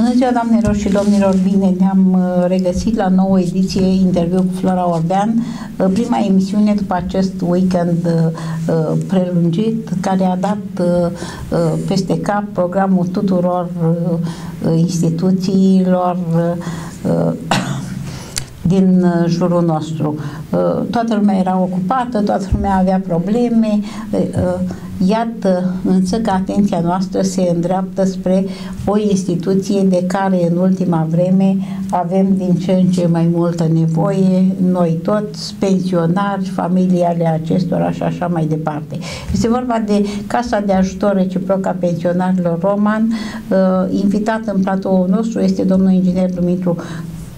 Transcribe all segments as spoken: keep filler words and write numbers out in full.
Bună ziua, doamnelor și domnilor, bine ne-am regăsit la nouă ediție interviu cu Flora Ordean, prima emisiune după acest weekend prelungit, care a dat peste cap programul tuturor instituțiilor din jurul nostru. Toată lumea era ocupată, toată lumea avea probleme. Iată, însă că atenția noastră se îndreaptă spre o instituție de care în ultima vreme avem din ce în ce mai multă nevoie, noi toți, pensionari, familiile acestora și așa mai departe. Este vorba de Casa de Ajutor Reciproc a Pensionarilor Roman. Invitat în platoul nostru este domnul inginer Dumitru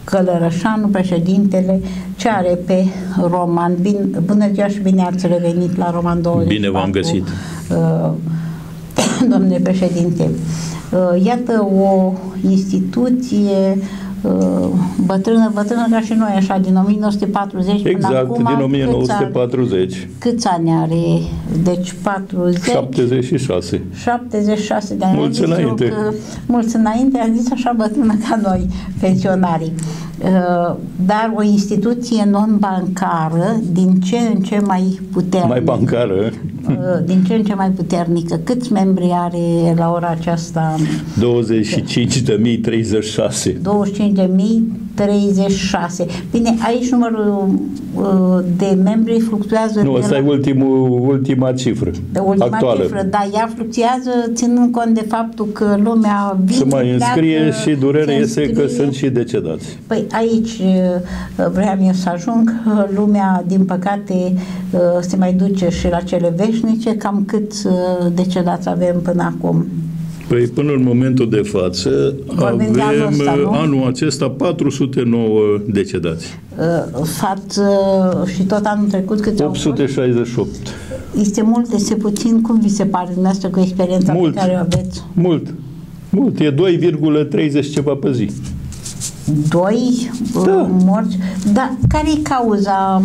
Călăreșanu, președintele C R P Roman. Bine, bună ziua și bine ați revenit la Roman douăzeci și patru. Bine v-am găsit. Uh, domnule președinte, uh, iată o instituție uh, bătrână, bătrână ca și noi, așa, din o mie nouă sute patruzeci, exact, până acum. Din o mie nouă sute patruzeci. Câți ani, câți ani are? Deci patruzeci... șaptezeci și șase. șaptezeci și șase de ani. Mulți înainte. Că, mulți înainte, am zis așa, bătrână ca noi, pensionarii. Dar o instituție non-bancară din ce în ce mai puternică. Mai bancară. Din ce în ce mai puternică. Câți membri are la ora aceasta? douăzeci și cinci de mii treizeci și șase. douăzeci și cinci de mii treizeci și șase. Bine, aici numărul de membri fluctuează. Nu, asta e ultimul, ultima cifră. Ultima actuală. Cifră, da, ea fluctuează ținând cont de faptul că lumea vine, se mai înscrie și durerea este că sunt și decedați. Păi aici vreau eu să ajung. Lumea, din păcate, se mai duce și la cele veșnice. Cam cât decedați avem până acum? Păi până în momentul de față avem anul acesta, anul acesta patru sute nouă decedați. Față și tot anul trecut câți opt sute șaizeci și opt. Este mult, este puțin? Cum vi se pare dumneavoastră cu experiența mult, pe care o aveți? Mult, mult. E doi virgulă treizeci ceva pe zi. Doi da. morți. Dar care-i cauza,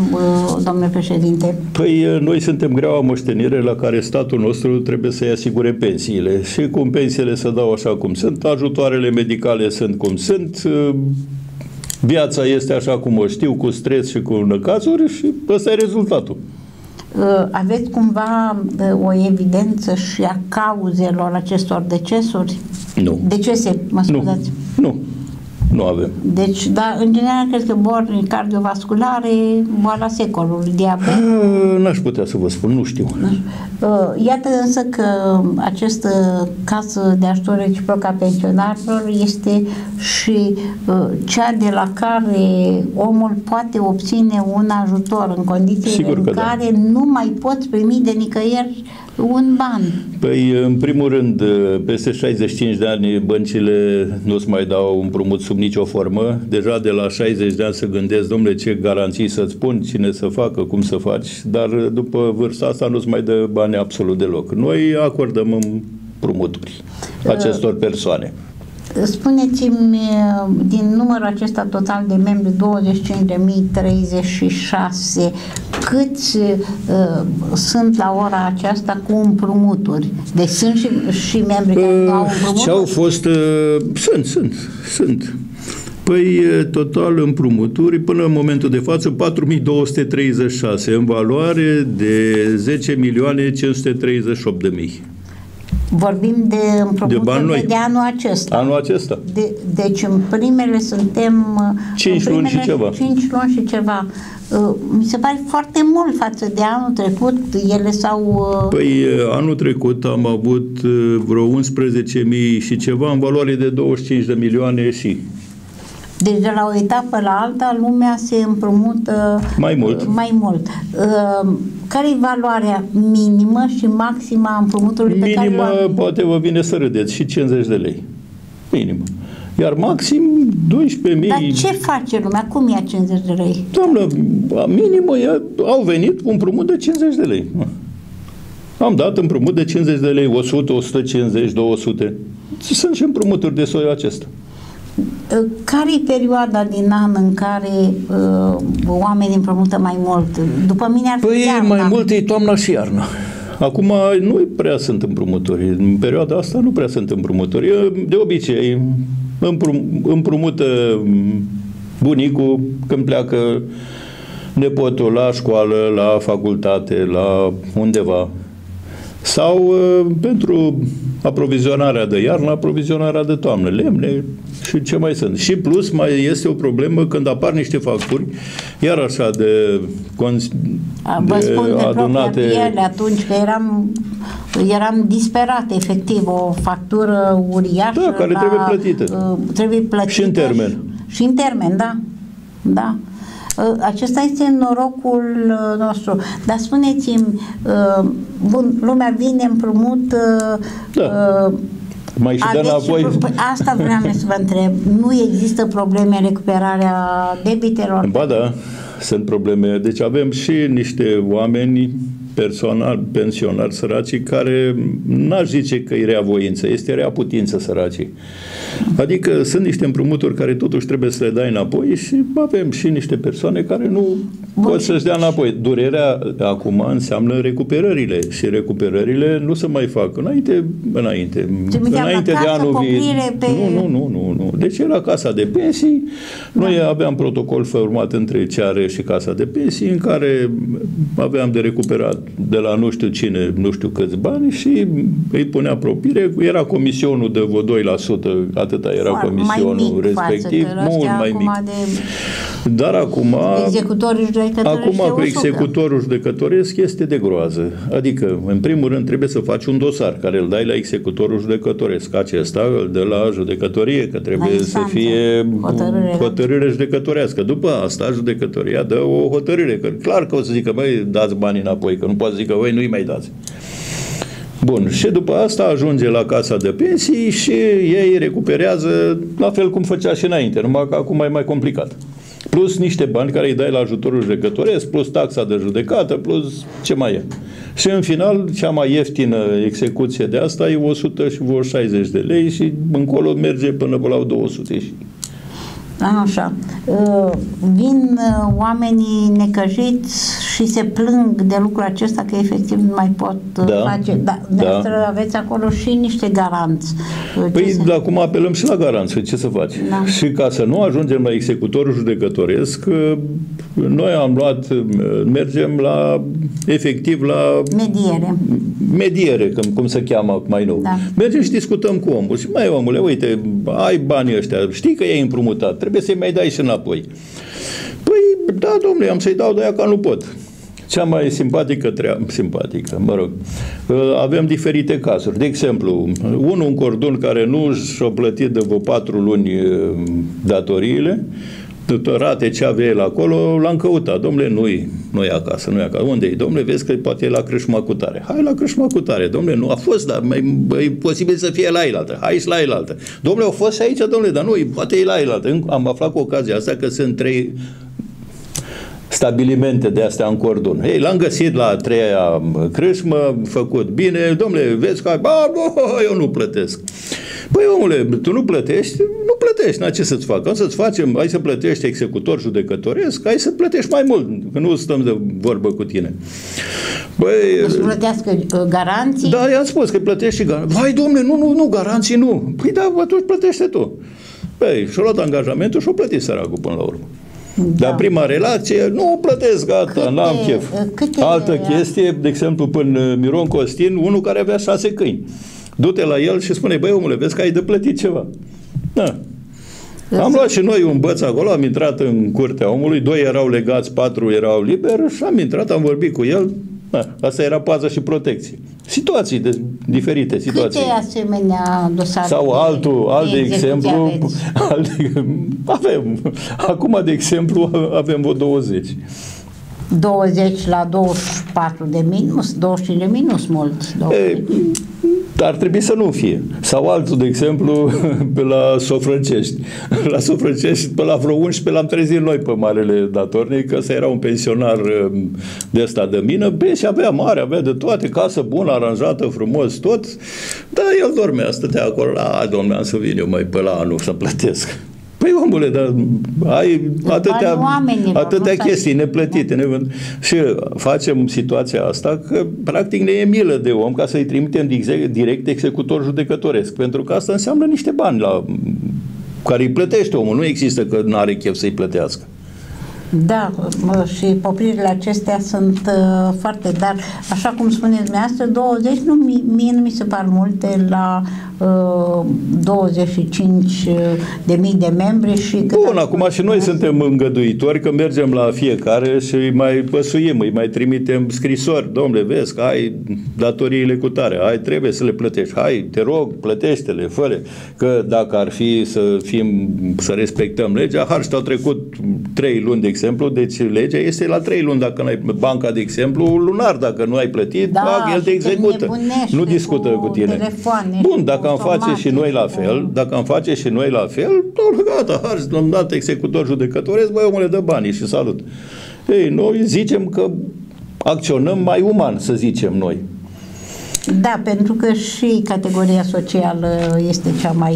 domnule președinte? Păi noi suntem greaua moștenire la care statul nostru trebuie să-i asigure pensiile. Și cum pensiile se dau așa cum sunt, ajutoarele medicale sunt cum sunt, viața este așa cum o știu, cu stres și cu năcazuri și ăsta e rezultatul. Aveți cumva o evidență și a cauzelor acestor decesuri? Nu. Decese, mă scuzați? Nu. Nu. Nu avem. Deci, dar în general cred că boli cardiovasculare, boala secolului, diabet. N-aș putea să vă spun, nu știu. Iată însă că această casă de ajutor reciproc a pensionarilor este și cea de la care omul poate obține un ajutor în condițiile în care da. nu mai poți primi de nicăieri un ban. Păi, în primul rând, peste șaizeci și cinci de ani băncile nu-ți mai dau împrumut sub nicio formă. Deja de la șaizeci de ani se gândesc, domnule, ce garanții să-ți pun, cine să facă, cum să faci, dar după vârsta asta nu-ți mai dă bani absolut deloc. Noi acordăm împrumuturi acestor persoane. Spuneți-mi, din numărul acesta total de membri, douăzeci și cinci de mii treizeci și șase, câți uh, sunt la ora aceasta cu împrumuturi? Deci sunt și, și membri uh, care au împrumuturi? Ce au fost? Uh, sunt, sunt, sunt. Păi, total împrumuturi, până în momentul de față, patru mii două sute treizeci și șase, în valoare de zece milioane cinci sute treizeci și opt de mii. Vorbim de împrumuturile de, de anul acesta. Anul acesta. De, deci în primele suntem cinci luni și ceva. cinci luni și ceva. Mi se pare foarte mult față de anul trecut. Ele s-au... Păi anul trecut am avut vreo unsprezece mii și ceva în valoare de douăzeci și cinci de milioane și... Deci de la o etapă la alta lumea se împrumută mai mult. Mai mult. Care-i valoarea minimă și maximă a împrumutului pe care minimă, poate vă vine să râdeți, și cincizeci de lei. Minimă. Iar maxim douăsprezece mii. Dar ce face lumea? Cum ia cincizeci de lei? Doamnă, minimă ia, au venit cu împrumut de cincizeci de lei. Am dat împrumut de cincizeci de lei, o sută, o sută cincizeci, două sute. Sunt și împrumuturi de soiul acesta. Care-i perioada din an în care uh, oamenii împrumută mai mult? După mine ar fi păi iarna. Mai mult e toamna și iarna. Acum nu prea sunt împrumuturi. În perioada asta nu prea sunt împrumuturi. De obicei, împrumută bunicul când pleacă nepotul la școală, la facultate, la undeva. Sau pentru aprovizionarea de iarnă, aprovizionarea de toamnă, lemne și ce mai sunt. Și plus mai este o problemă când apar niște facturi, iar așa de, de, de adunate. Ele, atunci că eram, eram disperat, efectiv, o factură uriașă. Da, care la, trebuie plătită. Trebuie plătită. Și în termen. Și, și în termen, da. Da. Acesta este norocul nostru. Dar spuneți-mi, bun, lumea vine împrumut... Da. Mai și aveți înapoi. Și... Asta vreau să vă întreb. Nu există probleme în recuperarea debitelor? Ba da, sunt probleme. Deci avem și niște oameni personal, pensionari săracii, care n-aș zice că e rea voință, este rea putință săracii. Adică sunt niște împrumuturi care totuși trebuie să le dai înapoi și avem și niște persoane care nu Bun. pot să-și dea înapoi. Durerea acum înseamnă recuperările și recuperările nu se mai fac înainte, înainte, înainte de anul viitor. Pe... Nu, nu, nu, nu, nu. Deci era Casa de Pensii, noi da. aveam protocol format între C R și Casa de Pensii în care aveam de recuperat de la nu știu cine, nu știu câți bani și îi punea propire. Era comisionul de vreo doi la sută, atâta era Foarte comisionul respectiv, mult mai mic. De... Dar acum, acum cu executorul judecătoresc este de groază. Adică, în primul rând, trebuie să faci un dosar care îl dai la executorul judecătoresc. Acesta îl dă la judecătorie, că trebuie să fie hotărâre. hotărâre judecătorească. După asta, judecătoria dă o hotărâre. Că clar că o să zică, băi, dați banii înapoi, că nu poate zică, voi nu-i mai dați. Bun, și după asta ajunge la Casa de Pensii și ei recuperează la fel cum făcea și înainte, numai că acum e mai complicat. Plus niște bani care îi dai la ajutorul judecătoresc, plus taxa de judecată, plus ce mai e. Și în final, cea mai ieftină execuție de asta e o sută și șaizeci de lei și încolo merge până la două sute. Așa. Vin oamenii necăjiți și se plâng de lucrul acesta că efectiv nu mai pot da, face. Da, da. Aveți acolo și niște garanți. Păi se... acum apelăm și la garanți. Ce să faci? Da. Și ca să nu ajungem la executorul judecătoresc, noi am luat, mergem la, efectiv, la mediere. Mediere, cum, cum se cheamă mai nou. Da. Mergem și discutăm cu omul. Și mai omule, uite, ai banii ăștia, știi că e împrumutat, trebuie să-i mai dai și înapoi. Păi, da, domnule, am să-i dau de aia ca nu pot. Cea mai simpatică treabă, simpatică, mă rog, avem diferite cazuri. De exemplu, unul, un cordon care nu și-a plătit de vreo patru luni datoriile, rate ce avea el acolo, l-am căutat. Domnule, nu-i, nu-i acasă, nu-i acasă. Unde-i? Domnule, vezi că poate e la crâșma cu tare. Hai la crâșma cu tare. Domnule, nu a fost, dar e posibil să fie la ailaltă. Hai și la ailaltă. Domnule, a fost aici, domnule, dar nu, poate e la ailaltă. Am aflat cu ocazia asta că sunt trei stabilimente de astea în cordon. Ei, l-am găsit la a treia crâșmă, făcut bine. Domnule, vezi că ba, bă, eu nu plătesc. Păi, omule, tu nu plătești? Nu plătești, na, ce să-ți fac? O să-ți facem, hai să plătești executor judecătoresc, hai să plătești mai mult, că nu stăm de vorbă cu tine. Băi... Să plătească garanții? Da, i-am spus că plătești și garanții. Vai, domnule, nu, nu, nu, garanții nu. Păi da, atunci plătește tu. Păi, și-a luat angajamentul și-o plătit săracul până la urmă. Da. Dar prima relație, nu plătesc, gata, n-am chef. Altă chestie, de exemplu, până Miron Costin, unul care avea șase câini. Du-te la el și spune, băi, omule, vezi că ai de plătit ceva. Da. Am luat și noi un băț acolo, am intrat în curtea omului, doi erau legați, patru erau liberi și am intrat, am vorbit cu el. Da. Asta era pază și protecție. Situații, de, diferite situații. Câte asemenea dosare? Sau altul, alt de exemplu, alt, avem, acum de exemplu avem vreo douăzeci. douăzeci la douăzeci și patru de minus, douăzeci de minus mult. E, ar trebui să nu fie. Sau altul, de exemplu, pe la Sofrâncești. La Sofrâncești, pe la vreo unsprezece l-am trezit noi pe marele datornic, că ăsta era un pensionar de ăsta de mină, și avea mare, avea de toate, casă bună, aranjată, frumos, tot, dar el dormea, stătea acolo, la domnule, am să vin eu mai pe la anul să plătesc. Păi, omule, dar ai atâtea, atâtea chestii neplătite. Ne... Și facem situația asta că, practic, ne e milă de om ca să-i trimitem direct executor judecătoresc. Pentru că asta înseamnă niște bani la care îi plătește omul. Nu există că nu are chef să-i plătească. Da, și popririle acestea sunt uh, foarte, dar așa cum spuneți dumneavoastră, douăzeci, nu, mie nu mi se par multe la uh, douăzeci și cinci de mii de membri. Și bun, acum și noi suntem îngăduitori că mergem la fiecare și îi mai păsuim, îi mai trimitem scrisori. Domnule, vezi că ai datoriile cu tare, ai, trebuie să le plătești, hai, te rog, plătește-le, fă-le. Că dacă ar fi să fim, să respectăm legea, har, și au trecut trei luni de exemplu, deci legea este la trei luni, dacă nu ai, banca, de exemplu, lunar, dacă nu ai plătit, da, el te execută. Nu discută cu, cu tine. Bun, dacă am face și noi la fel, cu... dacă am face și noi la fel, gata, harzi, l-am dat executor judecătoresc, băi, omule, dă banii și salut. Ei, noi zicem că acționăm mai uman, să zicem noi. Da, pentru că și categoria socială este cea mai...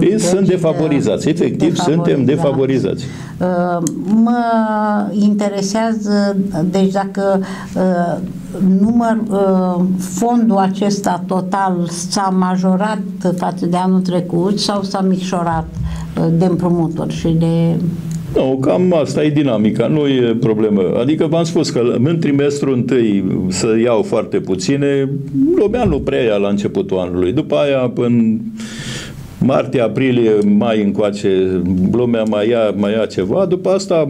Ei sunt defavorizați, efectiv defavorizați. Suntem defavorizați. Mă interesează, deci dacă număr, fondul acesta total s-a majorat față de anul trecut sau s-a micșorat de împrumuturi și de... Nu, cam asta e dinamica, nu e problemă. Adică v-am spus că în trimestru întâi să iau foarte puține, lumea nu prea ia la începutul anului. După aia, în martie, aprilie, mai încoace, lumea mai ia, mai ia ceva. După asta,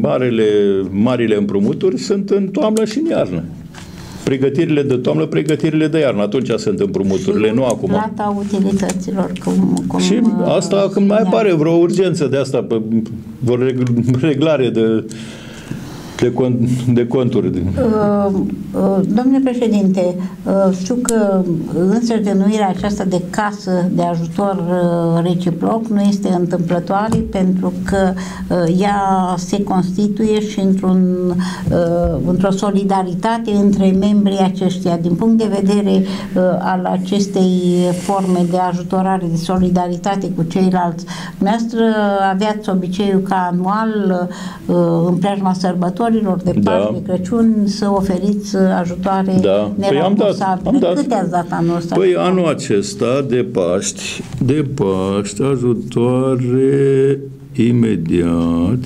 marele, marile împrumuturi sunt în toamnă și în iarnă. Pregătirile de toamnă, pregătirile de iarnă. Atunci sunt împrumuturile, și nu acum. Plata utilităților. Cum, cum și asta când mai apare vreo urgență de asta, vreo reglare de, de, cont, de conturi. Uh, uh, domnule președinte, uh, știu că însă denumirea aceasta de casă de ajutor uh, reciproc nu este întâmplătoare, pentru că uh, ea se constituie și într-un, uh, într-o solidaritate între membrii aceștia. Din punct de vedere uh, al acestei forme de ajutorare, de solidaritate cu ceilalți, dumneavoastră aveați obiceiul ca anual uh, în preajma sărbătorii de Paști, de Crăciun, să oferiți ajutoare nerambursabile. Păi câte ați dat anul ăsta? Păi anul acesta de Paști, de Paști, ajutoare imediat.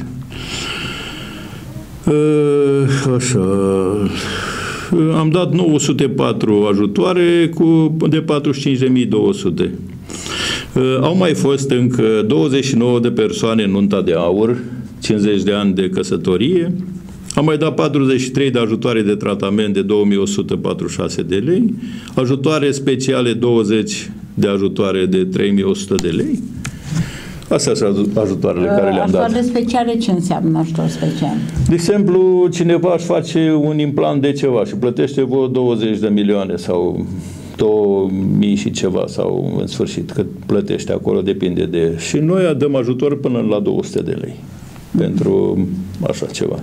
Așa... Am dat nouă sute patru ajutoare cu de patruzeci și cinci de mii două sute. Au mai fost încă douăzeci și nouă de persoane în nunta de aur, cincizeci de ani de căsătorie. Am mai dat patruzeci și trei de ajutoare de tratament de două mii o sută patruzeci și șase de lei, ajutoare speciale douăzeci de ajutoare de trei mii o sută de lei. Astea sunt ajutoarele care le-am dat. Ajutoare speciale, ce înseamnă ajutor special? De exemplu, cineva își face un implant de ceva și plătește vreo douăzeci de milioane sau două mii și ceva, sau în sfârșit, cât plătește acolo, depinde de... Și noi dăm ajutor până la două sute de lei pentru așa ceva.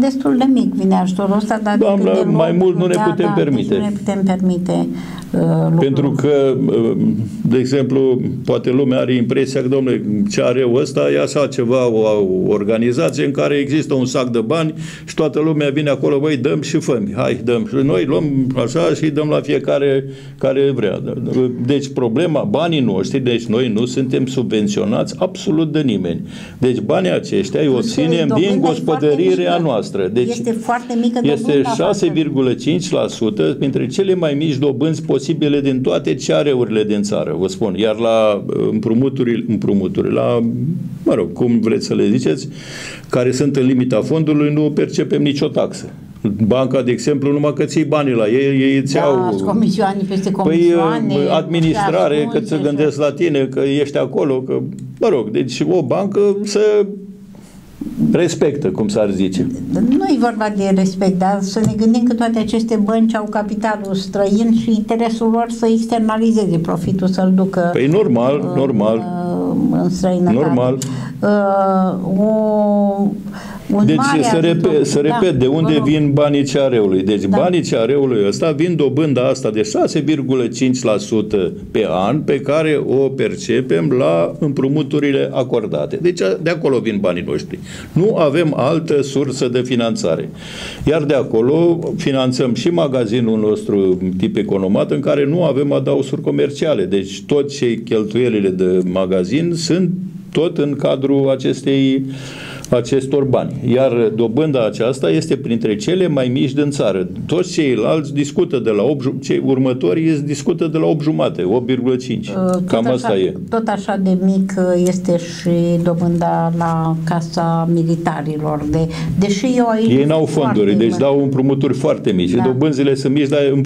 Destul de mic vine ajutorul ăsta, dar doamna, de mai mult nu ne da, putem da, permite. Deci nu ne putem permite uh, pentru că, uh, de exemplu, poate lumea are impresia că, domnule, ce are eu ăsta e așa ceva, o, o organizație în care există un sac de bani și toată lumea vine acolo, băi, dăm și fă-mi, hai, dăm. Și noi luăm așa și dăm la fiecare care vrea. Deci problema, banii noștri, deci noi nu suntem subvenționați absolut de nimeni. Deci banii aceștia îi obținem din gospodărire noastră. Deci este foarte mică, este șase virgulă cinci la sută dintre cele mai mici dobânzi posibile din toate C A R-urile din țară, vă spun. Iar la împrumuturi, împrumuturi, la, mă rog, cum vreți să le ziceți, care sunt în limita fondului, nu percepem nicio taxă. Banca, de exemplu, numai că ții banii la ei, ei îți iau... Da, comisioane peste comisioane. Păi, administrare, că se gândesc la tine, că ești acolo, că, mă rog, deci o bancă să... respectă, cum s-ar zice. Nu e vorba de respect, dar să ne gândim că toate aceste bănci au capitalul străin și interesul lor să externalizeze profitul, să-l ducă... Păi normal, în, normal. În străinătate. Normal. Uh, o... Un deci să, repe, să repet, da, de unde vin banii ceareului. Deci da. banii ceareului ăsta vin dobânda asta de șase virgulă cinci la sută pe an pe care o percepem la împrumuturile acordate. Deci de acolo vin banii noștri. Nu avem altă sursă de finanțare. Iar de acolo finanțăm și magazinul nostru tip economat în care nu avem adaosuri comerciale. Deci tot ce cheltuielile de magazin sunt tot în cadrul acestei acestor bani. Iar dobânda aceasta este printre cele mai mici din țară. Toți ceilalți discută de la opt, cei următori discută de la opt virgulă cinci. Cam așa, asta e. Tot așa de mic este și dobânda la Casa Militarilor. De, deși eu aici ei n-au fonduri, deci dau împrumuturi foarte mici. Da. Dobânzile sunt mici, dar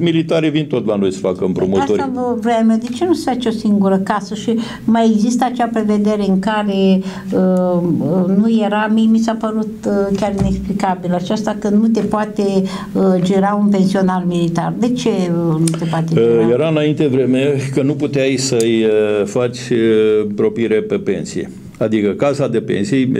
militare vin tot la noi să facă împrumuturi. Asta vă vreme. De ce nu se face o singură casă? Și mai există acea prevedere în care uh, nu era, mie mi s-a părut uh, chiar inexplicabil aceasta, că nu te poate uh, gera un pensionar militar. De ce uh, nu te poate gera? Uh, era înainte vreme că nu puteai să-i uh, faci uh, propire pe pensie. Adică casa de pensii,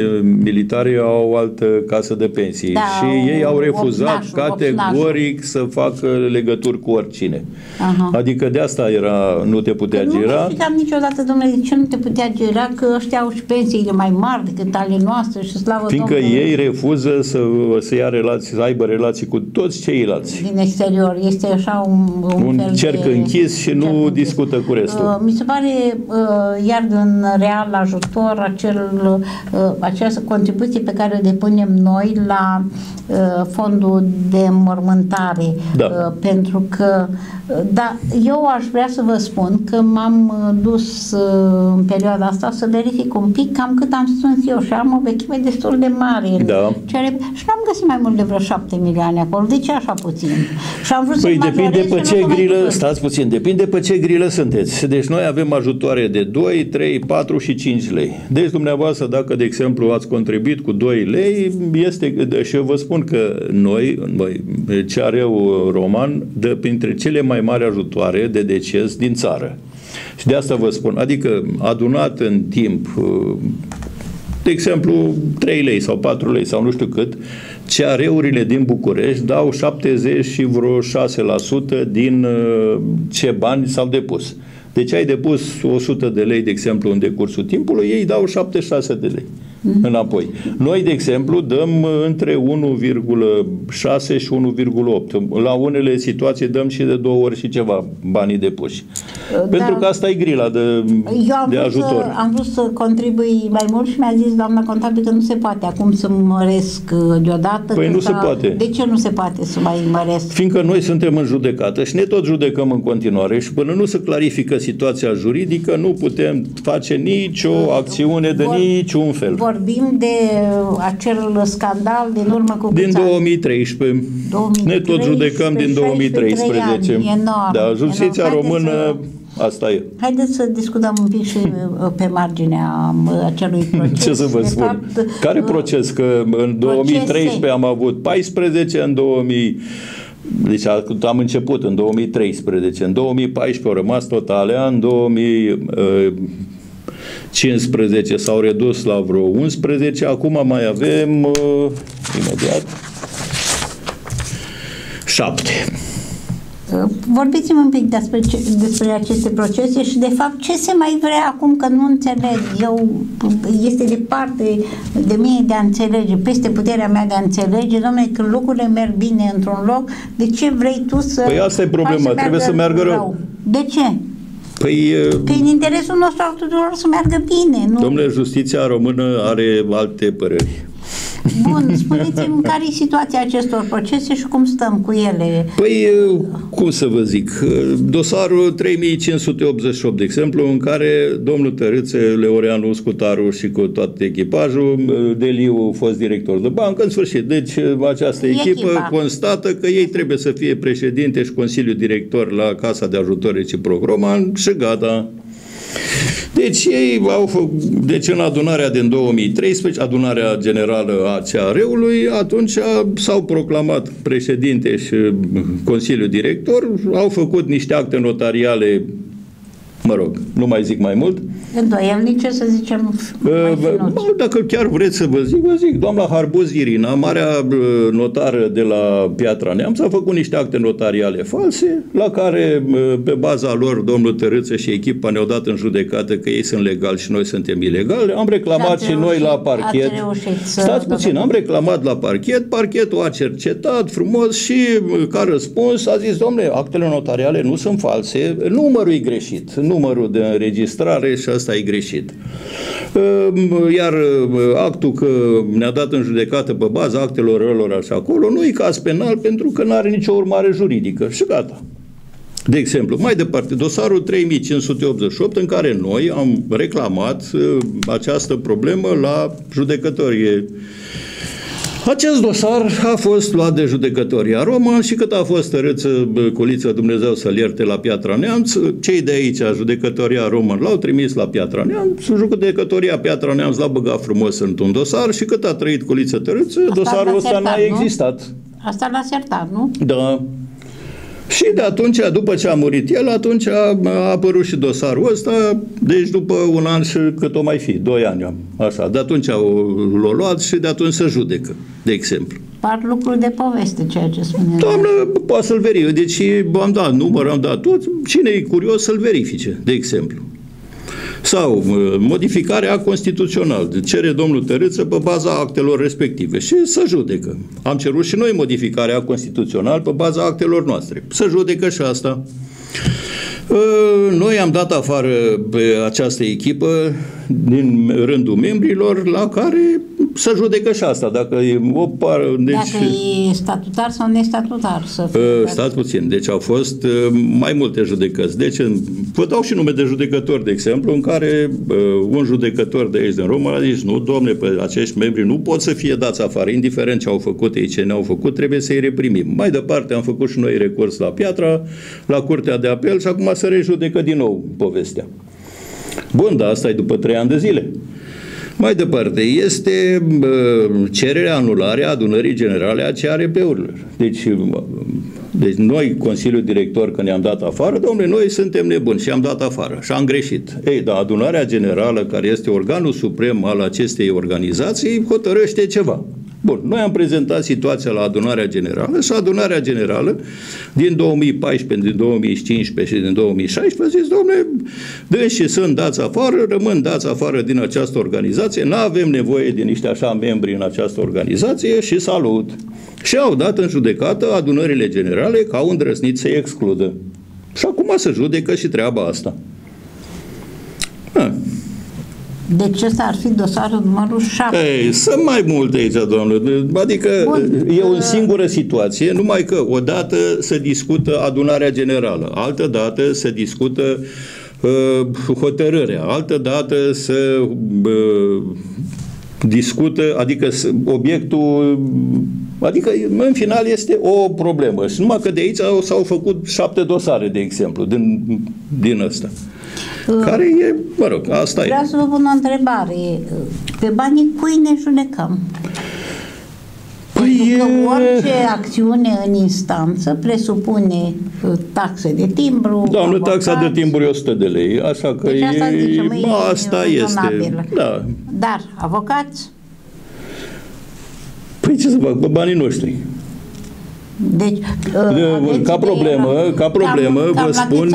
militarii au altă casă de pensii, da, și ei au refuzat categoric să facă legături cu oricine. Aha. Adică de asta era, nu te putea că gira. Nu știam niciodată, domnule, de ce nu te putea gira, că ăștia au și pensiile mai mari decât ale noastre și slavă Fiindcă Domnului. Ei refuză să, să, ia relații, să aibă relații cu toți ceilalți. Din exterior, este așa un, un, un fel cerc de, închis și nu închis. discută cu restul. Uh, mi se pare, uh, iar în real ajutor, Acel, această contribuție pe care o depunem noi la uh, fondul de mormântare, da. uh, pentru că uh, da, eu aș vrea să vă spun că m-am dus uh, în perioada asta să verific un pic cam cât am strâns eu și am o vechime destul de mare, da. Cere, și n-am găsit mai mult de vreo șapte milioane acolo, de ce așa puțin? Și am vrut păi să depinde pe ce grilă, stați puțin, depinde pe ce grilă sunteți, deci noi avem ajutoare de doi, trei, patru și cinci lei. Deci, dumneavoastră, dacă, de exemplu, ați contribuit cu doi lei, este, și eu vă spun că noi, C R U Roman, dă printre cele mai mari ajutoare de deces din țară. Și de asta vă spun, adică adunat în timp, de exemplu, trei lei sau patru lei sau nu știu cât, C R U-urile din București dau șaptezeci și vreo șase la sută din ce bani s-au depus. Deci ai depus o sută de lei, de exemplu, în decursul timpului, ei dau șaptezeci și șase de lei înapoi. Noi, de exemplu, dăm între unu virgulă șase și unu virgulă opt. La unele situații dăm și de două ori și ceva banii depuși. Dar pentru că asta e grila de, de ajutor. Să, am vrut să contribui mai mult și mi-a zis doamna contabil că nu se poate acum să măresc deodată. Păi nu se poate. De ce nu se poate să mai măresc? Fiindcă noi suntem în judecată și ne tot judecăm în continuare și până nu se clarifică situația juridică nu putem face nicio acțiune de Vor, niciun fel. Vorbim de acel scandal din urmă cu din două mii treisprezece. două mii treisprezece. Ne tot judecăm din două mii treisprezece. Enorm, da, justiția română să, asta e. Haideți să discutăm un pic și pe marginea acelui proces. Ce să vă de spun? Fapt, care proces? Că în două mii treisprezece am avut paisprezece, în două mii deci am început în două mii treisprezece, în două mii paisprezece au rămas tot alea, în două mii cincisprezece s-au redus la vreo unsprezece, acum mai avem uh, imediat șapte. Vorbiți-mi un pic despre, ce, despre aceste procese și de fapt ce se mai vrea acum, că nu înțeleg eu, este departe de mine de a înțelege, peste puterea mea de a înțelege, domnule, că lucrurile merg bine într-un loc, de ce vrei tu să păi asta e problema, să trebuie să meargă rău. rău. De ce? Păi, păi în interesul nostru al tuturor să meargă bine, nu? Domnule, justiția română are alte păreri. Bun, spuneți-mi care e situația acestor procese și cum stăm cu ele. Păi, cum să vă zic, dosarul trei mii cinci sute optzeci și opt, de exemplu, în care domnul Tărâță, Leoreanu, Scutaru și cu tot echipajul, Deliu a fost director de bancă, în sfârșit. Deci, această echipă, echipă constată că ei trebuie să fie președinte și consiliu director la Casa de Ajutor Reciproc Roman și gata. Deci ei au făcut, deci în adunarea din două mii treisprezece, adunarea generală a C R U-ului, atunci s-au proclamat președinte și consiliul director, au făcut niște acte notariale, mă rog, nu mai zic mai mult, îndoielnice, să zicem, mai finuți. Dacă chiar vreți să vă zic, vă zic. Doamna Harbuz Irina, marea notară de la Piatra Neamț, a făcut niște acte notariale false, la care, pe baza lor, domnul Tărâță și echipa ne-au dat în judecată că ei sunt legali și noi suntem ilegali. Am reclamat și noi la parchet. Stați puțin, am reclamat la parchet, parchetul a cercetat frumos și, ca răspuns, a zis, domnule, actele notariale nu sunt false, numărul e greșit, numărul de înregistrare și asta e greșit. Iar actul că ne-a dat în judecată pe baza actelor lor așa acolo, nu e caz penal pentru că nu are nicio urmare juridică și gata. De exemplu, mai departe, dosarul trei mii cinci sute optzeci și opt, în care noi am reclamat această problemă la judecătorie. Acest dosar a fost luat de judecătoria Roman și cât a fost Tărâță, Culiță, Dumnezeu să-l ierte, la Piatra Neamț, cei de aici, judecătoria Roman, l-au trimis la Piatra Neamț, judecătoria Piatra Neamț l-a băgat frumos într-un dosar și cât a trăit Culiță Tărâță, dosarul ăsta n-a existat. Asta l-a certat, nu? Da. Și de atunci, după ce a murit el, atunci a apărut și dosarul ăsta, deci după un an și cât o mai fi, doi ani am, așa. De atunci l-a luat și de atunci se judecă, de exemplu. Par lucruri de poveste, ceea ce spune. Doamnă, poate să-l verifice, deci am dat număr, am dat tot, cine e curios să-l verifice, de exemplu. Sau modificarea constituțională. Cere domnul Tărâță pe baza actelor respective și se judecă. Am cerut și noi modificarea constituțională pe baza actelor noastre. Se judecă și asta. Noi am dat afară pe această echipă din rândul membrilor, la care se judecă și asta. Dacă e, o par, deci, dacă e statutar sau nestatutar. Să fie stați puțin. Deci au fost mai multe judecăți. Deci vă dau și nume de judecători, de exemplu, în care un judecător de aici din România a zis, nu, domne, pe acești membri nu pot să fie dați afară, indiferent ce au făcut ei, ce ne-au făcut, trebuie să-i reprimim. Mai departe am făcut și noi recurs la Piatra, la Curtea de Apel și acum să rejudecă din nou povestea. Bun, dar asta e după trei ani de zile. Mai departe, este uh, cererea anulare a adunării generale a C R P-urilor. Deci, uh, deci noi, Consiliul Director, că ne-am dat afară, domnule, noi suntem nebuni și am dat afară și am greșit. Ei, dar adunarea generală, care este organul suprem al acestei organizații, hotărăște ceva. Bun, noi am prezentat situația la adunarea generală și adunarea generală din două mii paisprezece, din două mii cincisprezece și din două mii șaisprezece a zis, dom'le, deși sunt dați afară, rămân dați afară din această organizație, nu avem nevoie de niște așa membri în această organizație și salut. Și au dat în judecată adunările generale că au îndrăznit să-i excludă. Și acum se judecă și treaba asta. Ha. Deci ăsta ar fi dosarul numărul șapte. Ei, sunt mai multe aici, doamnă. Adică Bun. e o singură situație, numai că odată se discută adunarea generală, altă dată se discută uh, hotărârea, altă dată se uh, discută, adică obiectul, adică în final este o problemă. Și numai că de aici s-au făcut șapte dosare, de exemplu, din, din ăsta. Care e, mă rog, asta e. Vreau să vă pun o întrebare. Pe banii cui ne judecăm? Păi că orice acțiune în instanță presupune taxe de timbru. Doamne, taxa de timbru e o sută de lei, așa că deci asta, e, zicem, e, asta este. Da. Dar avocați? Păi ce să fac, pe banii noștri. Deci, uh, ca problemă, de, ca problemă cam, vă spun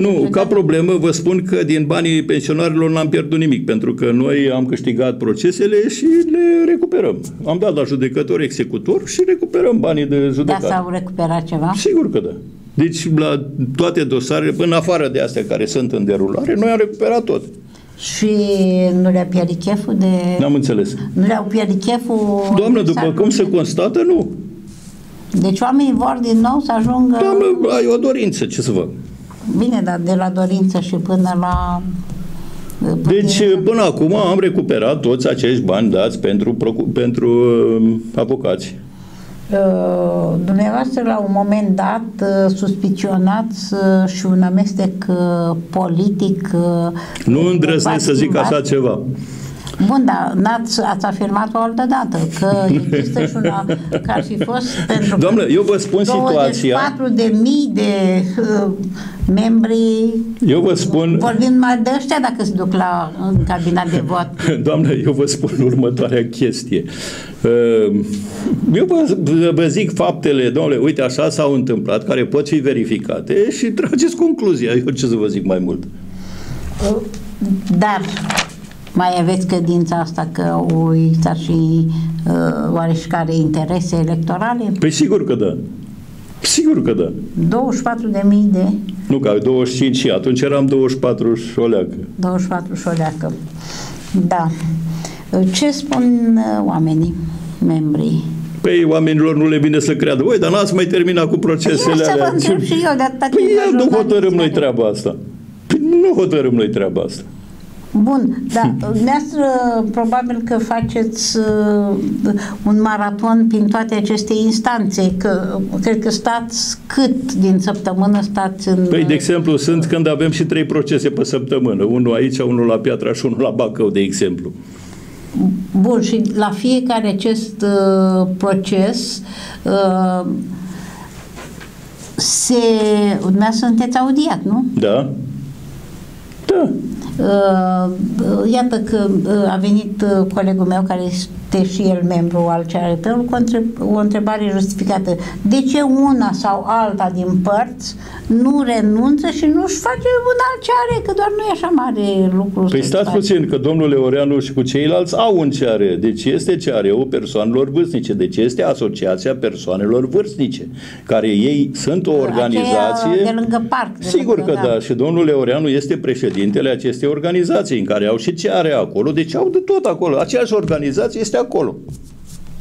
nu, ca problemă vă spun că din banii pensionarilor n-am pierdut nimic, pentru că noi am câștigat procesele și le recuperăm. Am dat la judecător executor și recuperăm banii de judecată. Da, s-au recuperat ceva? Sigur că da. Deci la toate dosarele, până afară de astea care sunt în derulare, noi am recuperat tot. Și nu le-a pierdut cheful de... N-am înțeles. Nu le-au pierdut cheful... Doamnă, după cum se constată, nu. Deci oamenii vor din nou să ajungă... Doamne, ai o dorință, ce să fac? Bine, dar de la dorință și până la... Până deci, până la... acum am recuperat toți acești bani dați pentru, pentru uh, avocați. Uh, dumneavoastră, la un moment dat, uh, suspicionați uh, și un amestec uh, politic... Uh, nu îndrăznesc să zic așa ceva. Bun, dar ați afirmat o altă dată că există și una că ar fi fost pentru Doamne, eu vă spun situația. douăzeci și patru de mii de uh, membri. Eu vă spun. Vorbim mai de ăștia dacă se duc la în cabina de vot. Doamne, eu vă spun următoarea chestie. Uh, eu vă, vă zic faptele, domnule, uite așa s-au întâmplat, care pot fi verificate și trageți concluzia. Eu ce să vă zic mai mult? Uh, dar mai aveți credința asta că uita și uh, oareșcare interese electorale? Păi sigur că da. Sigur că da. douăzeci și patru de mii de... Nu, că douăzeci și cinci și atunci eram douăzeci și patru și o leacă. douăzeci și patru și o leacă. Da. Ce spun uh, oamenii, membrii? Păi oamenilor nu le vine să creadă. Voi, dar n-ați mai terminat cu procesele păi, alea. Să vă întreb și eu, dar... Păi eu nu hotărâm noi treaba asta. Păi nu hotărâm noi treaba asta. Bun, da, dumneavoastră probabil că faceți uh, un maraton prin toate aceste instanțe, că cred că stați cât din săptămână stați în... Păi, de exemplu, sunt când avem și trei procese pe săptămână, unul aici, unul la Piatra și unul la Bacău, de exemplu. Bun, și la fiecare acest uh, proces uh, se... dumneavoastră sunteți audiat, nu? Da. Da. Iată că a venit colegul meu care este și el membru al C R P-ului cu o întrebare justificată. De ce una sau alta din părți nu renunță și nu-și face un alt C R, că doar nu e așa mare lucru? Păi stați puțin, că domnul Leoreanu și cu ceilalți au un C R. Deci este C R-ul persoanelor vârstnice. Deci este Asociația Persoanelor Vârstnice, care ei sunt o organizație... Aceea de lângă parc. De sigur lângă, că da. da. Și domnul Leoreanu este președintele acestei organizații în care au și ce are acolo, deci au de tot acolo. Aceeași organizație este acolo.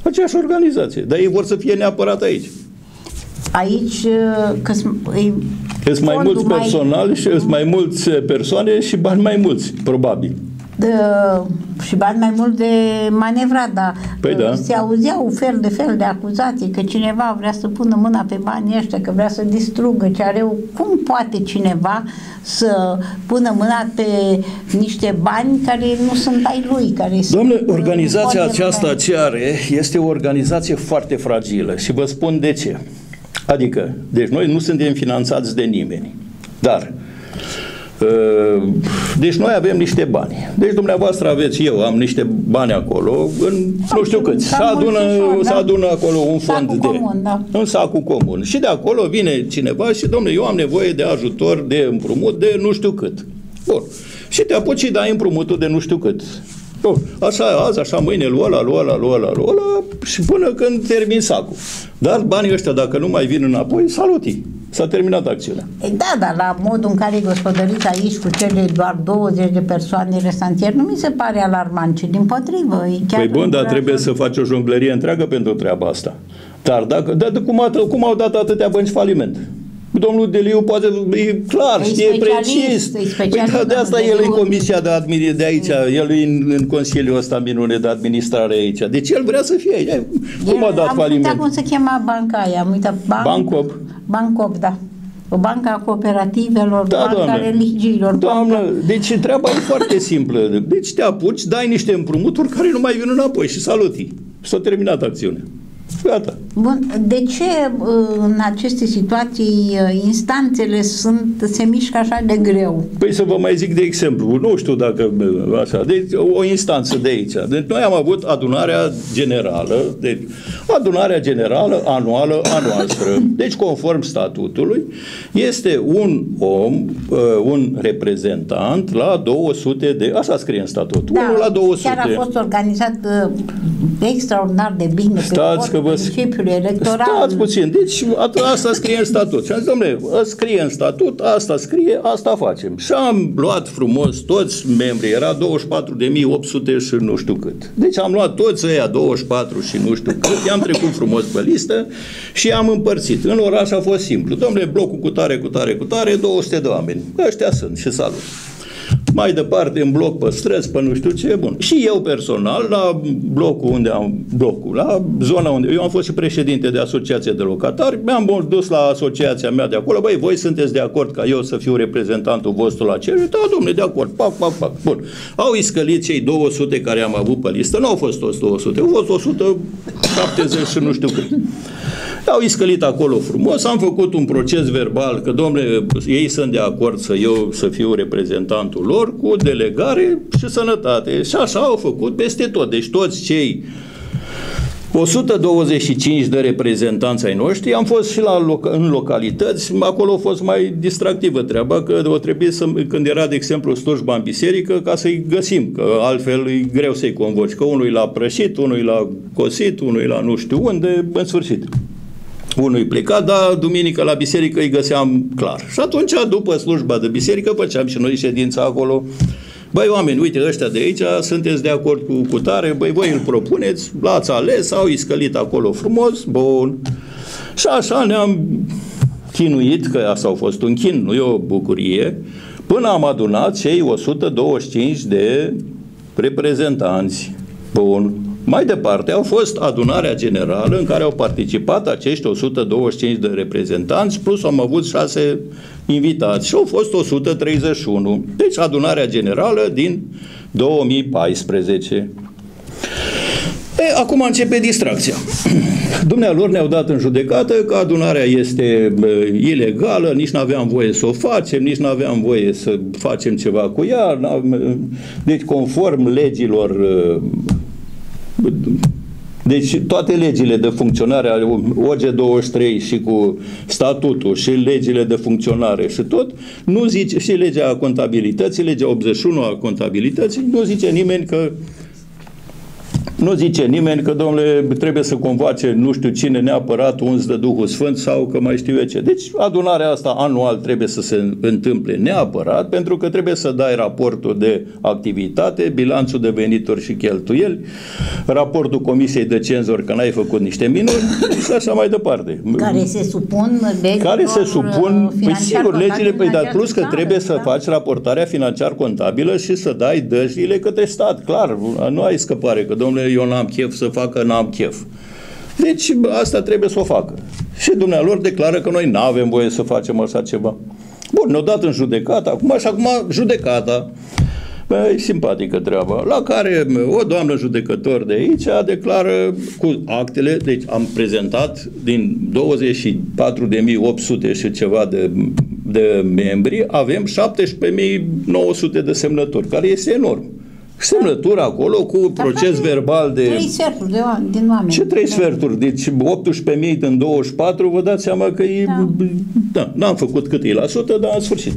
Aceeași organizație. Dar ei vor să fie neapărat aici. Aici că sunt mai mulți personali și sunt mai mulți persoane și bani mai mulți, probabil. De, și bani mai mult de manevrat, dar păi da. Se auzeau fel de fel de acuzații că cineva vrea să pună mâna pe banii ăștia, că vrea să distrugă ceareu. Cum poate cineva să pună mâna pe niște bani care nu sunt ai lui? Care Doamne, organizația aceasta ceare este o organizație foarte fragilă și vă spun de ce. Adică, deci noi nu suntem finanțați de nimeni, dar deci noi avem niște bani. Deci dumneavoastră aveți, eu am niște bani acolo, în, nu știu câți, se adună, se adună acolo un fond de... un sacul comun. Și de acolo vine cineva și, domnule, eu am nevoie de ajutor, de împrumut, de nu știu cât. Bun. Și te apuci și dai împrumutul de nu știu cât. Bun. Așa azi, așa mâine, lua la, lua la, lua la, lua la, și până când termin sacul. Dar banii ăștia, dacă nu mai vin înapoi, saluti. S-a terminat acțiunea. Da, dar la modul în care e gospodărit aici cu cele doar douăzeci de persoane restantieri, nu mi se pare alarmant, ci dimpotrivă. Păi bun, dar trebuie să faci o jonglerie întreagă pentru treaba asta. Dar dacă, dar cum, a, cum au dat atâtea bănci faliment? Domnul Deliu poate, e clar, știe precis. Păi da, de asta el e comisia de administrare de aici, el e în, în Consiliul ăsta minune de administrare aici. Deci el vrea să fie aici. Cum a dat faliment? Am uitat cum se chema banca aia, am uitat banc, Bancop. Bancop, da. Banca cooperativelor, da, banca doamnă. Religiilor. Doamnă, banca... deci treaba e foarte simplă. Deci te apuci, dai niște împrumuturi care nu mai vin înapoi și saluti. S-a terminat acțiunea. Gata. Bun. De ce în aceste situații instanțele sunt, se mișcă așa de greu? Păi să vă mai zic de exemplu, nu știu dacă așa, deci o instanță de aici. Deci noi am avut adunarea generală, deci adunarea generală anuală a noastră. Deci conform statutului este un om, un reprezentant la două sute de, așa scrie în statut, da, unul la două sute. Chiar a fost organizat extraordinar de bine pe vă... principiul electoral. Stați puțin, deci asta scrie în statut. Și am zis, domnule, scrie în statut, asta scrie, asta facem. Și am luat frumos toți membrii, era douăzeci și patru de mii opt sute și nu știu cât. Deci am luat toți ăia douăzeci și patru și nu știu cât, i-am trecut frumos pe listă și am împărțit. În oraș a fost simplu. Domnule, blocul cu tare, cu tare, cu tare, două sute de oameni. Ăștia sunt și salut. mai departe în bloc pe străzi, pe nu știu ce, bun. Și eu personal, la blocul unde am, blocul, la zona unde, eu am fost și președinte de asociație de locatari, mi-am dus la asociația mea de acolo, băi, voi sunteți de acord ca eu să fiu reprezentantul vostru la cer? Da, domnule, de acord, pac, pac, pac, bun. Au iscălit cei două sute care am avut pe listă, nu au fost toți două sute, au fost o sută șaptezeci și nu știu cât. Au iscălit acolo frumos, am făcut un proces verbal, că domnule, ei sunt de acord să eu să fiu reprezentantul lor, cu delegare și sănătate. Și așa au făcut peste tot. Deci toți cei o sută douăzeci și cinci de reprezentanți ai noștri, am fost și la loc în localități, acolo a fost mai distractivă treaba, că o trebuie să, când era, de exemplu, slujba în biserică, ca să-i găsim, că altfel e greu să-i convoci, că unul l-a prășit, unul l-a cosit, unul la nu știu unde, în sfârșit. Unul pleca, dar duminică la biserică îi găseam clar. Și atunci, după slujba de biserică, făceam și noi ședința acolo. Băi, oameni, uite, ăștia de aici, sunteți de acord cu cutare, băi, voi îl propuneți, l-ați ales, au iscălit acolo frumos, bun. Și așa ne-am chinuit, că asta a fost un chin, nu e o bucurie, până am adunat cei o sută douăzeci și cinci de reprezentanți. Bun. Mai departe, au fost adunarea generală în care au participat acești o sută douăzeci și cinci de reprezentanți, plus am avut șase invitați și au fost o sută treizeci și unu. Deci adunarea generală din două mii paisprezece. E, acum începe distracția. Dumnealor ne-au dat în judecată că adunarea este e, ilegală, nici n-aveam voie să o facem, nici n-aveam voie să facem ceva cu ea. Deci conform legilor e, deci toate legile de funcționare ale O G douăzeci și trei și cu statutul și legile de funcționare și tot, nu zice, și legea contabilității, legea optzeci și unu a contabilității, nu zice nimeni că nu zice nimeni că, domnule, trebuie să convoace nu știu cine neapărat uns de Duhul Sfânt sau că mai știu eu ce. Deci adunarea asta anual trebuie să se întâmple neapărat, pentru că trebuie să dai raportul de activitate, bilanțul de venituri și cheltuieli, raportul Comisiei de Cenzori că n-ai făcut niște minuni și așa mai departe. Care se supun legilor Care se supun, păi, sigur, legile, păi, dar plus că trebuie da? să faci raportarea financiar-contabilă și să dai dăjile către stat, clar, nu ai scăpare, că, domnule, eu n-am chef să facă, n-am chef. Deci asta trebuie să o facă. Și dumnealor declară că noi n-avem voie să facem așa ceva. Bun, ne-au dat în judecată, acum și acum judecata. E simpatică treaba. La care o doamnă judecător de aici declară cu actele, deci am prezentat din douăzeci și patru de mii opt sute și ceva de, de membri, avem șaptesprezece mii nouă sute de semnături, care este enorm. Semnătura acolo cu proces verbal de... Trei sferturi de oameni, din oameni. Ce trei sferturi? Deci optsprezece mii din douăzeci și patru, vă dați seama că e... Da, n-am făcut cât e la sută, dar în sfârșit.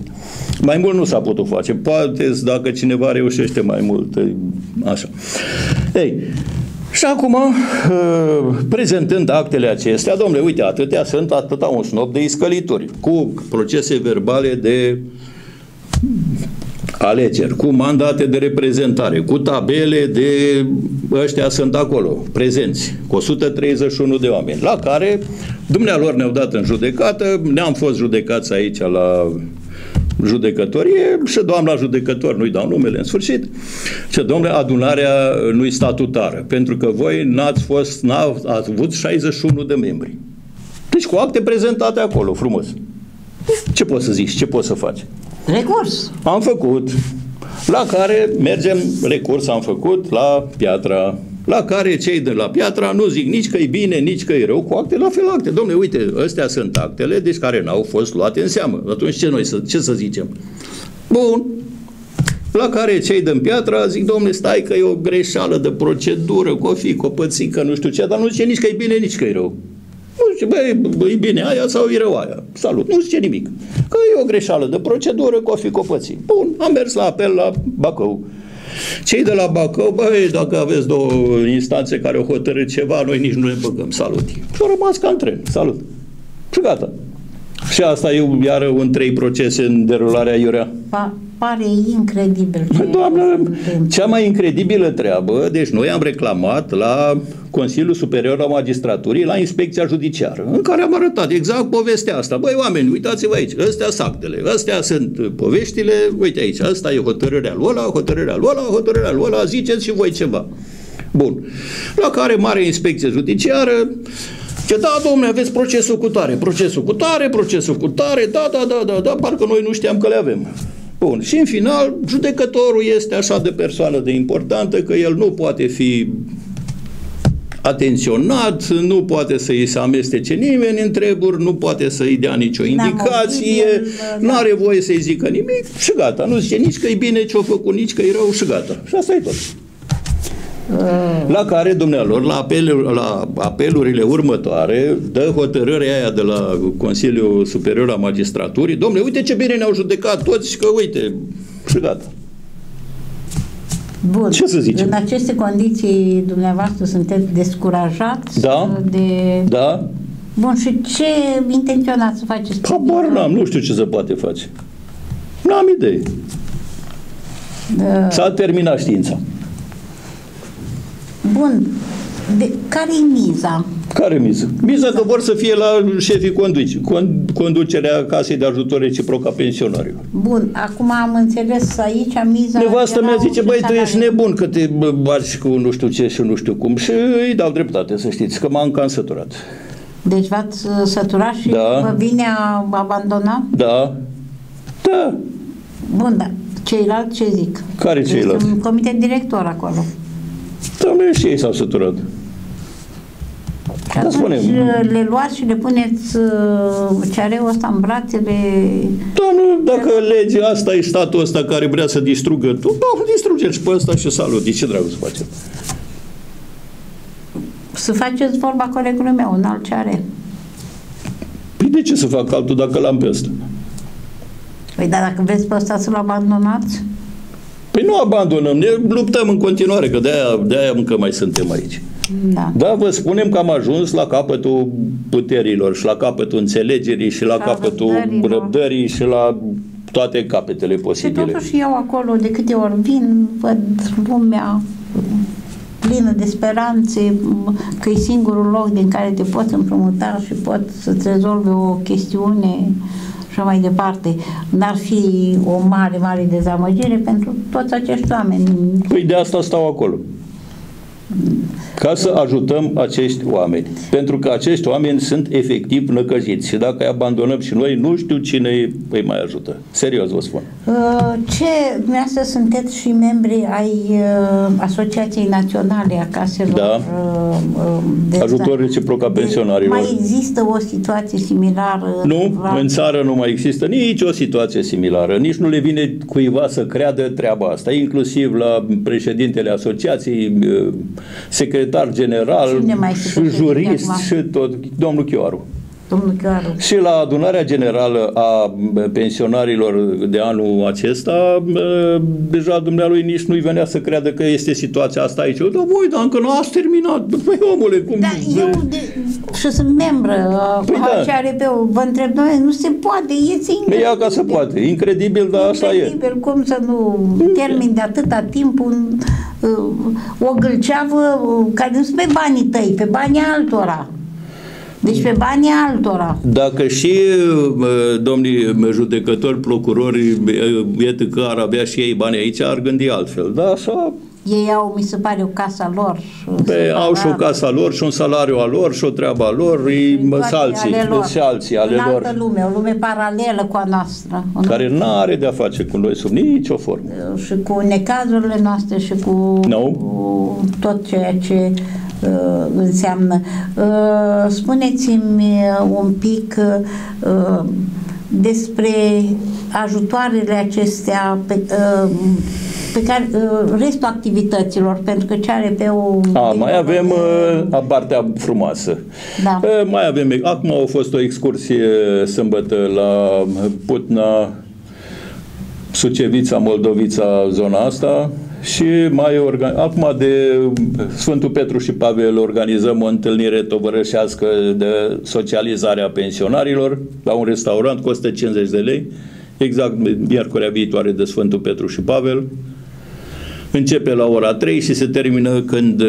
Mai mult nu s-a putut face. Poate dacă cineva reușește mai mult. Așa. Ei, și acum, prezentând actele acestea, domnule, uite, atâtea sunt, atâta un snop de iscălituri, cu procese verbale de... alegeri, cu mandate de reprezentare, cu tabele de ăștia sunt acolo, prezenți, cu o sută treizeci și unu de oameni, la care dumnealor ne-au dat în judecată, ne-am fost judecați aici la judecătorie și doamna judecător, nu-i dau numele în sfârșit, și domnule, adunarea nu-i statutară, pentru că voi n-ați fost, n-ați avut șaizeci și unu de membri. Deci cu acte prezentate acolo, frumos. Ce poți să zici, ce poți să faci? Recurs. Am făcut. La care mergem, recurs am făcut la Piatra. La care cei de la Piatra nu zic nici că e bine, nici că e rău, cu acte, la fel acte. Dom'le, uite, astea sunt actele, deci care n-au fost luate în seamă. Atunci ce noi să, ce să zicem? Bun. La care cei din Piatra zic, dom'le, stai că e o greșeală de procedură, că o fi, că o pățică, nu știu ce, dar nu zice nici că e bine, nici că e rău. Nu zice, băi, e bine aia sau e rău aia. Salut. Nu zice nimic. Că e o greșeală de procedură, că o fi copății. Bun, am mers la apel la Bacău. Cei de la Bacău, băi, dacă aveți două instanțe care o hotărât ceva, noi nici nu ne băgăm. Salut. Și au rămas ca în tren. Salut. Și gata. Și asta e iară un trei procese în derularea iurea. Pa, pare incredibil. Bă, doamnă, cea mai incredibilă treabă, deci noi am reclamat la Consiliul Superior al Magistraturii, la Inspecția Judiciară, în care am arătat exact povestea asta. Băi, oameni, uitați-vă aici, astea sunt actele, astea sunt poveștile, uite aici, asta e hotărârea lui ăla, hotărârea lui ăla, hotărârea lui ăla, ziceți și voi ceva. Bun. La care mare Inspecție Judiciară, că da, domnule, aveți procesul cu tare, procesul cu tare, procesul cu tare, da, da, da, da, da, parcă noi nu știam că le avem. Bun. Și în final, judecătorul este așa de persoană de importantă că el nu poate fi atenționat, nu poate să-i se amestece nimeni în treburi, nu poate să-i dea nicio indicație, nu are voie să-i zică nimic și gata. Nu zice nici că-i bine ce-o făcut, nici că-i rău și gata. Și asta e tot. La care dumnealor, la, apel, la apelurile următoare, dă hotărârea aia de la Consiliul Superior al Magistraturii, dom'le, uite ce bine ne-au judecat toți, că uite, și gata. Bun. Ce să zicem? În aceste condiții, dumneavoastră, sunteți descurajați? Da, de... da. Bun, și ce intenționați să faceți? Habar n-am, nu știu ce se poate face. N-am idee. Da. S-a terminat știința. Bun. De, care e miza? Care miza? Miza că vor să fie la șefii conduci, con, conducerea Casei de Ajutor Reciproc a Pensionarilor. Bun. Acum am înțeles aici miza... Nevastă mea zice, băi, tu ești nebun că te barci cu nu știu ce și nu știu cum. Și îi dau dreptate, să știți, că m-am cam săturat. Deci v-ați săturat și da. Vă vine a abandona? Da. Da. Bun, da. Ceilalți ce zic? Care deci ceilalți? Un comitet director acolo. Doamne, și ei s-au săturat. Da, spunem. Le luați și le puneți ceareul ăsta în brațele... Doamne, dacă legea asta e statul ăsta care vrea să distrugă, tu, da, distrugeți pe ăsta și salut. De ce dragul să facem? Să faceți vorba colegului meu, un alt ceare. Păi de ce să fac altul dacă l-am pe ăsta? Păi, dar dacă vreți pe ăsta să-l abandonați? Păi nu abandonăm, ne luptăm în continuare, că de-aia, de-aia încă mai suntem aici. Da. Da, vă spunem că am ajuns la capătul puterilor și la capătul înțelegerii și la, la capătul răbdării, răbdării și la toate capetele posibile. Și totuși eu acolo, de câte ori vin, văd lumea plină de speranțe, că e singurul loc din care te poți împrumuta și poți să-ți rezolve o chestiune... și mai departe, n-ar fi o mare, mare dezamăgire pentru toți acești oameni. Păi de asta stau acolo. Ca să ajutăm acești oameni. Pentru că acești oameni sunt efectiv năcăjiți și dacă îi abandonăm și noi, nu știu cine îi mai ajută. Serios vă spun. Ce, dumneavoastră sunteți și membri ai Asociației Naționale a Caselor da. de Ajutor Reciproc a Pensionarilor. Mai există o situație similară? Nu, la... în țară nu mai există nici o situație similară. Nici nu le vine cuiva să creadă treaba asta. Inclusiv la președintele asociației, secretar general și jurist și tot, domnul Chioru. Domnul Chioru. Și la adunarea generală a pensionarilor de anul acesta, deja dumnealui nici nu-i venea să creadă că este situația asta aici. Da, voi, dar încă nu ați terminat. Păi, omule, cum... Da, eu de... și sunt membră păi da. A C R P-ul. Vă întreb, noi, nu se poate, este incredibil. Ia ca să poate. Incredibil, dar asta e. Incredibil, cum să nu termin de atâta timp un... o gâlceavă care nu sunt pe banii tăi, pe banii altora. Deci pe banii altora. Dacă și domnii judecători, procurori, iată că ar avea și ei bani aici, ar gândi altfel. Da, așa... Ei au, mi se pare, o casă lor. Pe, au și o casă lor și un salariu al lor și o treabă a lor, și alții ale, alții, ale lor. Altă lume, o lume paralelă cu a noastră. Care nu are de-a face cu noi sub nicio formă. Și cu necazurile noastre și cu, no. cu tot ceea ce uh, înseamnă. Uh, Spuneți-mi un pic uh, despre ajutoarele acestea pe, uh, pe care, restul activităților, pentru că ce are pe o... A, mai avem de... partea frumoasă. Da. Mai avem, acum a fost o excursie sâmbătă la Putna, Sucevița, Moldovița, zona asta și mai organiz... acum de Sfântul Petru și Pavel organizăm o întâlnire tovărășească de socializare a pensionarilor la un restaurant, costă cincizeci de lei. exact miercurea viitoare de Sfântul Petru și Pavel. Începe la ora trei și se termină când...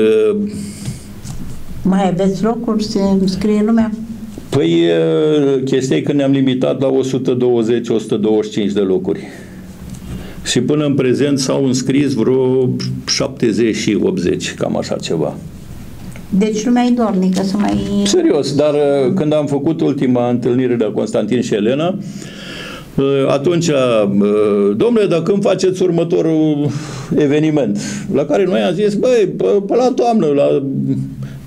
Mai aveți locuri? Se înscrie lumea? Păi, chestia e că ne-am limitat la o sută douăzeci - o sută douăzeci și cinci de locuri. Și până în prezent s-au înscris vreo șaptezeci și optzeci, cam așa ceva. Deci lumea e dornică să mai... Serios, dar când am făcut ultima întâlnire de Constantin și Elena, atunci, domnule, dacă îmi faceți următorul eveniment, la care noi am zis, băi, până la toamnă, la...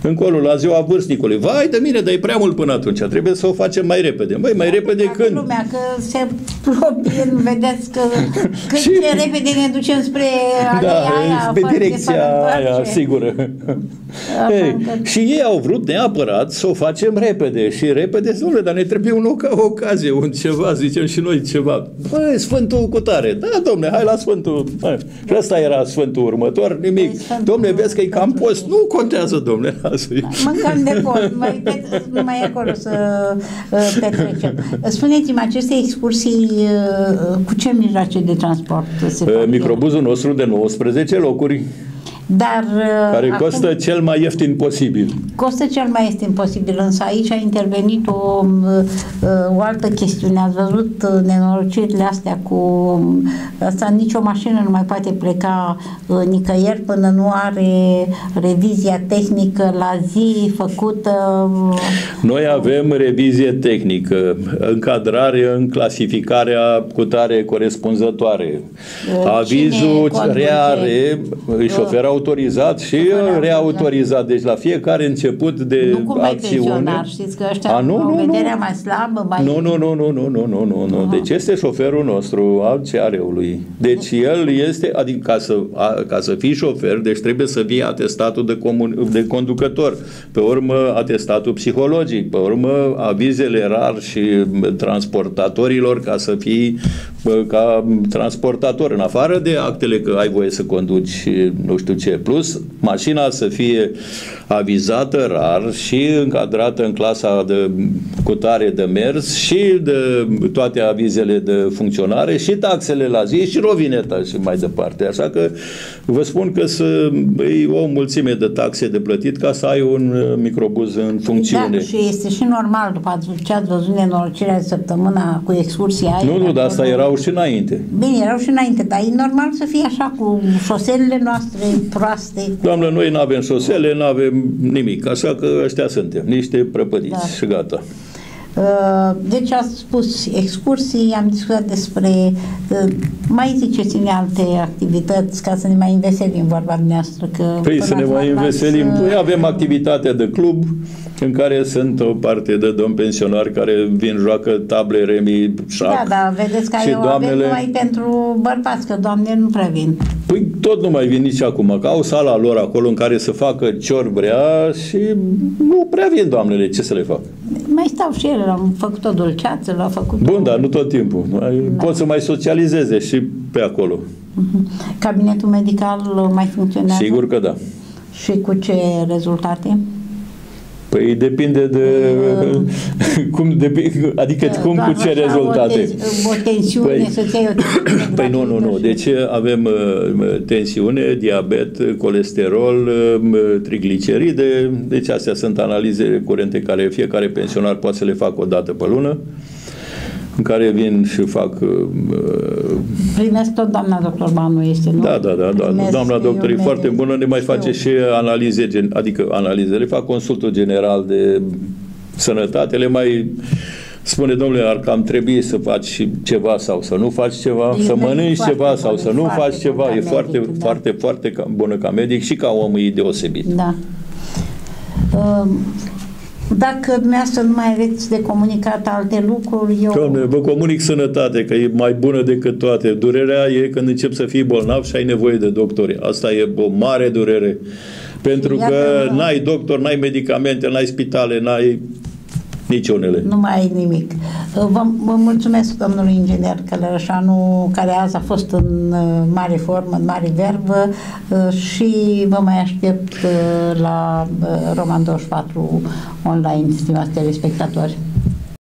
încolo, la ziua vârstnicului. Vai de mine, dar e prea mult până atunci. Trebuie să o facem mai repede. Băi, mai repede când? Lumea, că se proprie, vedeți că cât și... de repede ne ducem spre alea, da, aia, pe direcția aia, sigură. Ei, și ei au vrut neapărat să o facem repede. Și repede, domnule, dar ne trebuie un loc, o ocazie, un ceva, zicem și noi ceva. Băi, Sfântul cutare. Da, domnule, hai la Sfântul. Hai. Și ăsta era Sfântul următor, nimic. Domnule, vezi că e cam post. Nu contează, domnule. Mâncăm de bol, mai, mai acolo să petrecem. Spuneți-mi, aceste excursii cu ce mijloace de transport se fac? Microbuzul nostru de nouăsprezece locuri. Dar, care costă acum, cel mai ieftin posibil. Costă cel mai ieftin posibil, însă aici a intervenit o, o altă chestiune. Ați văzut nenorocirile astea cu... Asta nicio mașină nu mai poate pleca nicăieri până nu are revizia tehnică la zi făcută. Noi avem revizie tehnică, încadrare în clasificarea cu tare corespunzătoare. Avizul reare își oferă autorizat și reautorizat. Deci la fiecare început de nu cum acțiune. Știți că ăștia a, nu, nu, nu, vederea mai slabă, mai... Nu, nu, nu, nu, nu, nu, nu, nu, nu. Deci este șoferul nostru al C R-ului. Deci el este, adică ca să, a, ca să fii șofer, deci trebuie să fie atestatul de, comun, de conducător, pe urmă atestatul psihologic, pe urmă avizele rar și transportatorilor ca să fii ca transportator, în afară de actele că ai voie să conduci nu știu ce, plus mașina să fie avizată rar și încadrată în clasa de cutare de mers și de toate avizele de funcționare și taxele la zi și rovineta și mai departe. Așa că vă spun că să, e o mulțime de taxe de plătit ca să ai un microbuz în funcțiune. Da, și este și normal după ce ați văzut nenorocirea săptămâna cu excursia. Nu, nu, dar asta erau și înainte. Bine, erau și înainte, dar e normal să fie așa cu șoselele noastre proaste. Doamnă, noi nu avem șosele, nu avem nimic, așa că ăștia suntem, niște prăpădiți, da. Și gata. Deci ați spus excursii, am discutat despre, mai ziceți-ne alte activități ca să ne mai înveselim, vorba dumneavoastră. Că păi să ne mai înveselim. Noi avem activitatea de club în care sunt o parte de domn pensionari care vin, joacă table, remi, șac. Da, da, vedeți că eu doamnele... avem numai pentru bărbați, că doamne nu prea vin. Păi tot nu mai vin nici acum, că au sala lor acolo în care să facă ciorbrea și nu prea vin doamnele, ce să le fac? Mai stau și ele, am făcut o dulceață, l-a făcut... Bun, o... dar nu tot timpul. Da. Pot să mai socializeze și pe acolo. Cabinetul medical mai funcționează? Sigur că da. Și cu ce rezultate? Păi depinde de uh, cum, de, adică cum, cu ce rezultate. O, o tensiune, păi, să ții o tensiune. Păi nu, nu, nu. Deci avem tensiune, diabet, colesterol, trigliceride. Deci astea sunt analize curente care fiecare pensionar poate să le facă o dată pe lună, în care vin și fac... Uh, Primesc tot doamna doctor Banu, este, nu? Da, da, da. da. Doamna doctor e foarte bună, ne mai face și analize, adică analizele, fac consultul general de sănătate, le mai spune, domnule, ar cam trebui să faci ceva sau să nu faci ceva, e să mănânci ceva sau să nu faci ceva, e medic, foarte, da. foarte, foarte bună ca medic și ca om e deosebit. Da. Um. Dacă dumneavoastră nu mai aveți de comunicat alte lucruri, eu... Doamne, vă comunic sănătate, că e mai bună decât toate. Durerea e când începi să fii bolnav și ai nevoie de doctori. Asta e o mare durere. Pentru Iată, că n-ai doctor, n-ai medicamente, n-ai spitale, n-ai niciunele. Nu mai ai nimic. Vă, vă mulțumesc, domnului inginer Călăreșanu, care azi a fost în mare formă, în mare verbă, și vă mai aștept la Roman douăzeci și patru online, stimați telespectatori.